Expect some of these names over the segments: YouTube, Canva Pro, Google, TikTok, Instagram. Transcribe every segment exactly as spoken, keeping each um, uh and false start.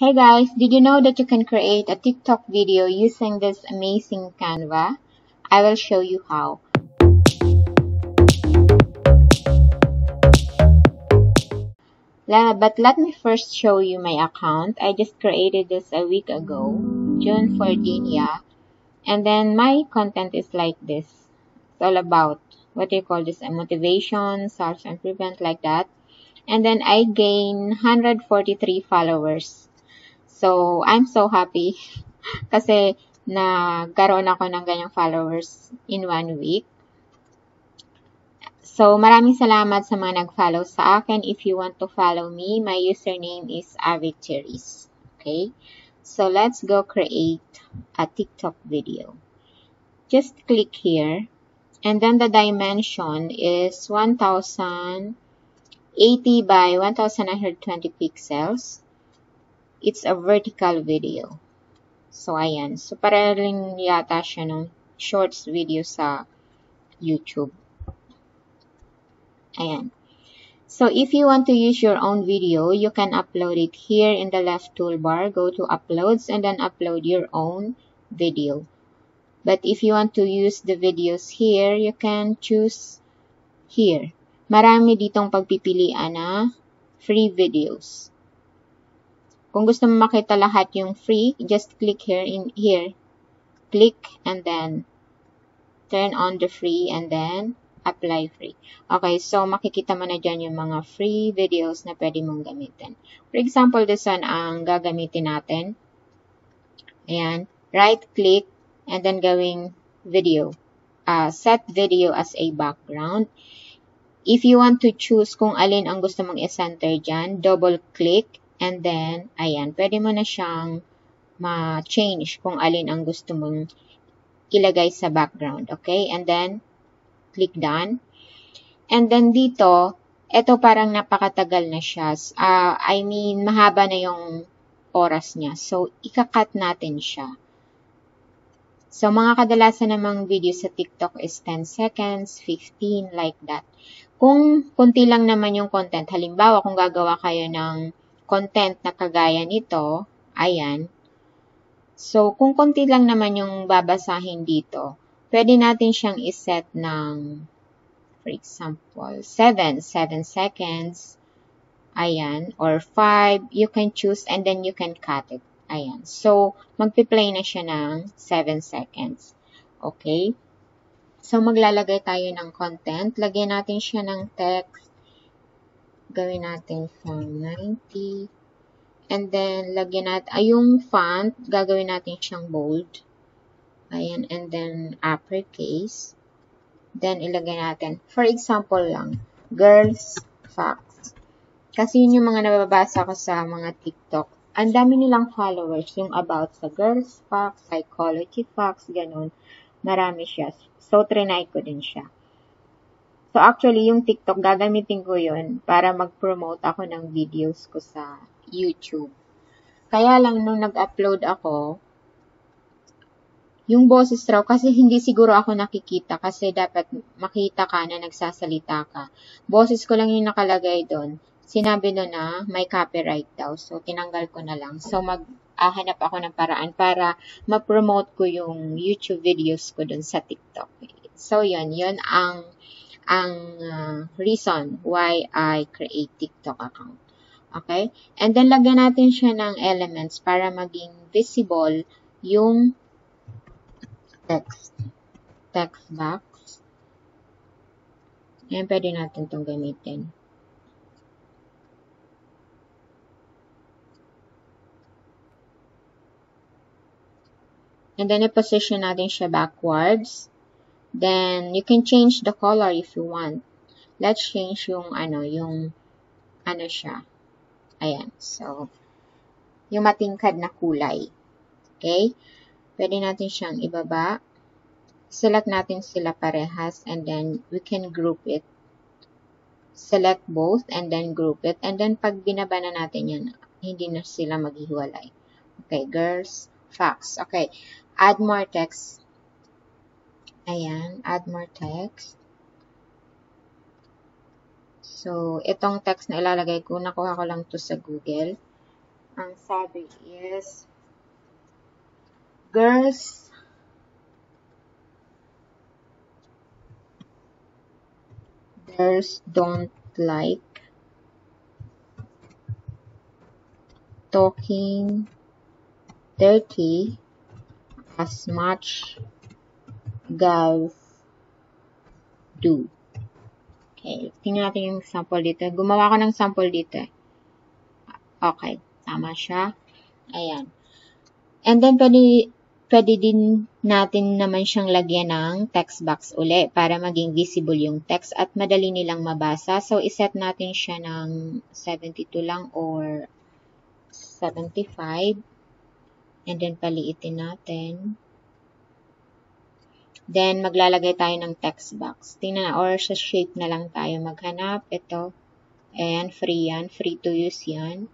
Hey guys, did you know that you can create a TikTok video using this amazing Canva? I will show you how. But let me first show you my account. I just created this a week ago, June fourteenth, yeah. And then my content is like this. It's all about what do you call this? Motivation, self-improvement, like that. And then I gain one hundred forty-three followers. So, I'm so happy kasi nagkaroon ako ng ganyang followers in one week. So, maraming salamat sa mga nag-follow sa akin. If you want to follow me, my username is avicteris. Okay? So, let's go create a TikTok video. Just click here. And then the dimension is one thousand eighty by one thousand one hundred twenty pixels. It's a vertical video. So, ayan. So, paralin yata siya ng shorts video sa YouTube. Ayan. So, if you want to use your own video, you can upload it here in the left toolbar. Go to Uploads and then upload your own video. But if you want to use the videos here, you can choose here. Marami ditong pagpipilian na free videos. Kung gusto mo makita lahat yung free, just click here in here. Click and then turn on the free and then apply free. Okay, so makikita mo na dyan yung mga free videos na pwede mong gamitin. For example, this one ang gagamitin natin. Ayan. Right click. And then going video. Uh, set video as a background. If you want to choose kung alin ang gusto mong i-center dyan, double click. And then, ayan, pwede mo na siyang ma-change kung alin ang gusto mong ilagay sa background. Okay? And then, click done. And then dito, eto parang napakatagal na siya. Uh, I mean, mahaba na yung oras niya. So, ikakat natin siya. So, mga kadalasan namang video sa TikTok is ten seconds, fifteen, like that. Kung kunti lang naman yung content, halimbawa kung gagawa kayo ng content na kagaya nito, ayan. So, kung kunti lang naman yung babasahin dito, pwede natin siyang iset ng, for example, seven, seven seconds, ayan, or five, you can choose and then you can cut it. Ayan. So, magpi-play na siya ng seven seconds. Okay? So, maglalagay tayo ng content. Lagyan natin siya ng text. Gawin natin siyang ninety. And then, lagyan natin, ay yung font, gagawin natin siyang bold. Ayan. And then, uppercase. Then, ilagay natin. For example lang, girls facts. Kasi yun yung mga nababasa ko sa mga TikTok. Ang dami nilang followers, yung about sa girls facts, psychology facts, ganun. Marami siya. So, trinay ko din siya. So, actually, yung TikTok, gagamitin ko yun para mag-promote ako ng videos ko sa YouTube. Kaya lang, nung nag-upload ako, yung boses raw, kasi hindi siguro ako nakikita, kasi dapat makita ka na nagsasalita ka. Boses ko lang yung nakalagay doon. Sinabi doon na may copyright daw. So, tinanggal ko na lang. So, maghahanap ako ng paraan para ma-promote ko yung YouTube videos ko doon sa TikTok. So, yun. Yun ang, ang uh, reason why I create TikTok account. Okay? And then, lagyan natin siya ng elements para maging visible yung text. Text box. Ayan, pwede natin itong gamitin. And then, i-position natin siya backwards. Then, you can change the color if you want. Let's change yung, ano, yung, ano siya. Ayan. So, yung matingkad na kulay. Okay? Pwede natin siyang ibaba. Select natin sila parehas. And then, we can group it. Select both and then group it. And then, pag binaba na natin yan, hindi na sila maghihiwalay. Okay, girls. Facts. Okay. Add more text. Ayan. Add more text. So, itong text na ilalagay ko, nakuha ko lang to sa Google. ang sabi is, girls, girls don't like talking dirty as much guys do. Okay, tingnan natin yung sample dito. Gumawa ko ng sample dito. Okay, tama siya. Ayan. And then, pwede, pwede din natin naman siyang lagyan ng text box uli para maging visible yung text at madali nilang mabasa. So, iset natin siya ng seventy-two lang or seventy-five. And then, paliitin natin. Then, maglalagay tayo ng text box. Tingnan na, or sa shape na lang tayo maghanap. Ito. Ayan, free yan. Free to use yan.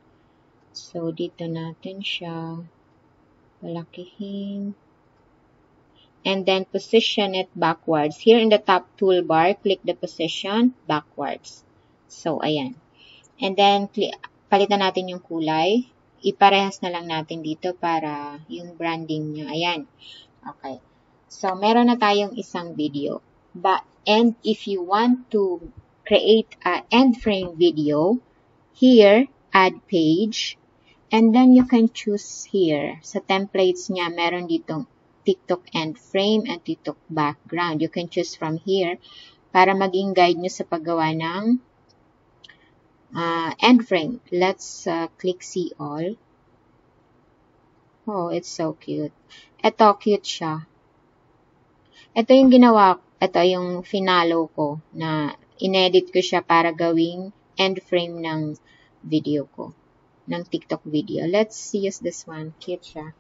So, dito natin siya palakihin. And then, position it backwards. Here in the top toolbar, click the position backwards. So, ayan. And then, palitan natin yung kulay. Iparehas na lang natin dito para yung branding niya. Ayan. Okay. So, meron na tayong isang video. But, and if you want to create an end frame video, here, add page. And then you can choose here. Sa templates niya, meron ditong TikTok end frame and TikTok background. You can choose from here para maging guide nyo sa paggawa ng uh, end frame. Let's uh, click see all. Oh, it's so cute. Ito, cute siya. Ito yung ginawa, ito yung finalo ko na inedit ko siya para gawing end frame ng video ko, ng TikTok video. Let's use this one. Cute siya.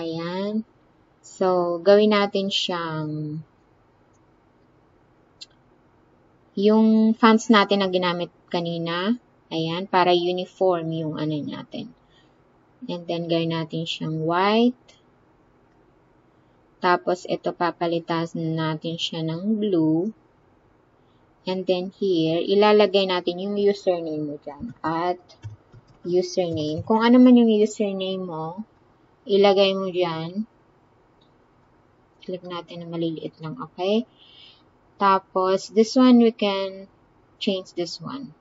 Ayan. So, gawin natin siyang yung fonts natin na ginamit kanina. Ayan. Para uniform yung ano natin. And then, gawin natin siyang white. Tapos, ito papalitan natin siya ng blue. And then, here, ilalagay natin yung username mo dyan. At, username. Kung ano man yung username mo, ilagay mo dyan. Click natin na maliliit lang. Okay? Tapos, this one, we can change this one.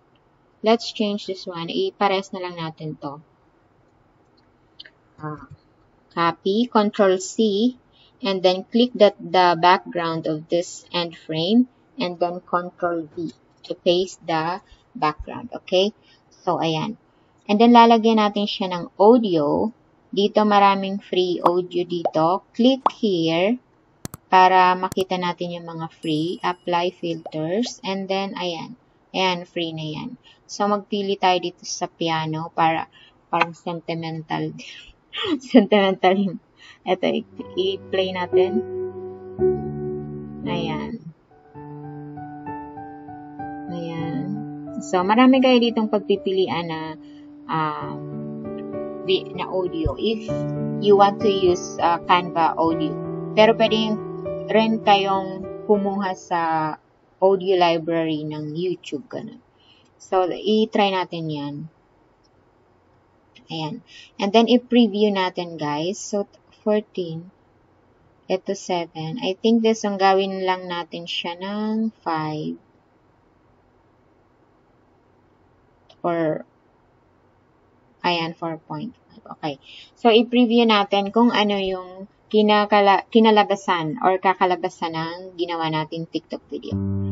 Let's change this one. I-pares na lang natin to. Ah. Copy. Control C. And then click that the background of this end frame and then Control V to paste the background. Okay? So, ayan. And then, lalagyan natin siya ng audio. Dito, maraming free audio dito. Click here para makita natin yung mga free. Apply filters. And then, ayan. Ayan, free na yan. So, magpili tayo dito sa piano para parang sentimental. Sentimental yun. Ito, i-play natin. Ayan. Ayan. So, marami kayo ditong pagpipilian na um, na audio if you want to use uh, Canva audio. Pero pwede rin kayong kumuha sa audio library ng YouTube. Ganun. So, i-try natin yan. Ayan. And then, i-preview natin, guys. So, fourteen. Ito, seven. I think this ang gawin lang natin siya ng five. Or, ayan, four point five. Okay. So, i-preview natin kung ano yung kinakala, kinalabasan or kakalabasan ng ginawa natin TikTok video. Ayan.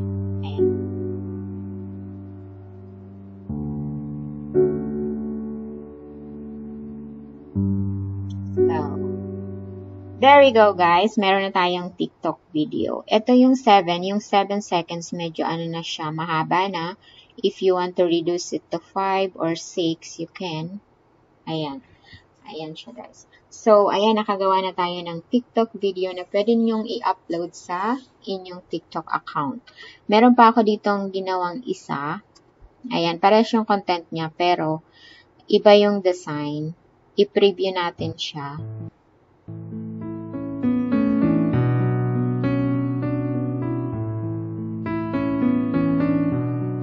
There we go, guys. Meron na tayong TikTok video. Ito yung seven. Yung seven seconds, medyo ano na siya, mahaba na. If you want to reduce it to five or six, you can. Ayan. Ayan siya, guys. So, ayan, nakagawa na tayo ng TikTok video na pwede nyong i-upload sa inyong TikTok account. Meron pa ako ditong ginawang isa. Ayan, pares yung content niya, pero iba yung design. I-preview natin siya.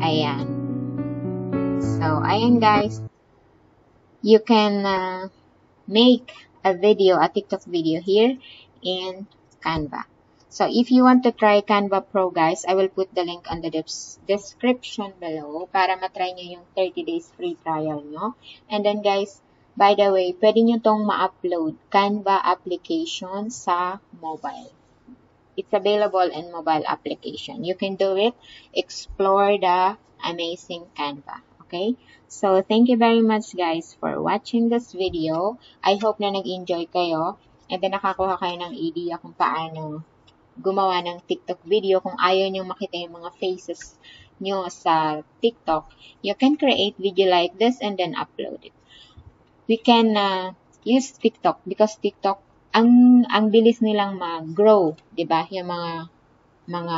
Ayan. So, ayan guys. you can uh, make a video, a TikTok video here in Canva. So, if you want to try Canva Pro, guys, I will put the link on the description below para matry nyo yung thirty days free trial nyo. And then, guys, by the way, pwede nyo tong ma-upload Canva application sa mobile. It's available in mobile application. You can do it. Explore the amazing Canva. Okay? So, thank you very much, guys, for watching this video. I hope na nag-enjoy kayo. And then, nakakuha kayo ng idea kung paano gumawa ng TikTok video. Kung ayaw nyo makita yung mga faces nyo sa TikTok, you can create video like this and then upload it. We can uh, use TikTok because TikTok, ang ang bilis nilang mag-grow, diba? Yung mga mga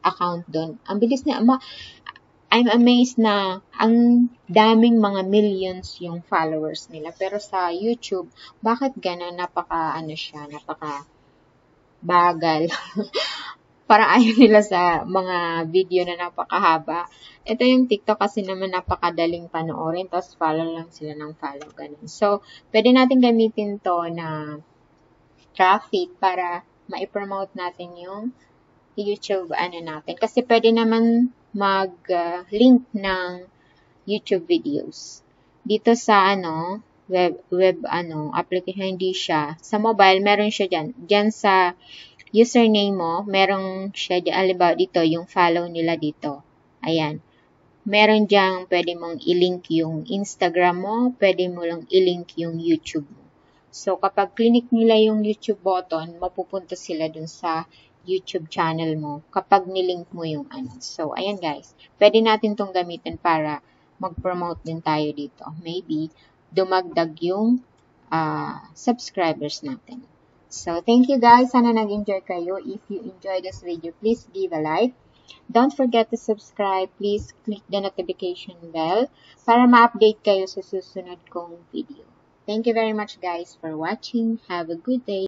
account doon. Ang bilis na, ma, I'm amazed na ang daming mga millions yung followers nila. Pero sa YouTube, bakit gano'n? Napaka, ano siya, napaka bagal. Para ayaw nila sa mga video na napakahaba. Ito yung TikTok kasi naman napakadaling panoorin, tapos follow lang sila ng follow, ganun. So, pwede natin gamitin to na traffic para ma-promote natin yung YouTube, ano natin. Kasi pwede naman mag-link uh, ng YouTube videos. Dito sa, ano, web web ano application, hindi siya sa mobile, meron siya diyan diyan sa username mo, meron siya diyan. Halimbawa dito yung follow nila dito, ayan, meron diyan, pwede mong i-link yung Instagram mo, pwede mo lang i-link yung YouTube mo. So kapag click nila yung YouTube button, mapupunta sila dun sa YouTube channel mo kapag nilink mo yung ano. So ayan, guys, pwede natin tong gamitin para mag-promote din tayo dito, maybe dumagdag yung uh, subscribers natin. So, thank you, guys. Sana nag-enjoy kayo. If you enjoy this video, please give a like. Don't forget to subscribe. Please click the notification bell para ma-update kayo sa susunod kong video. Thank you very much, guys, for watching. Have a good day.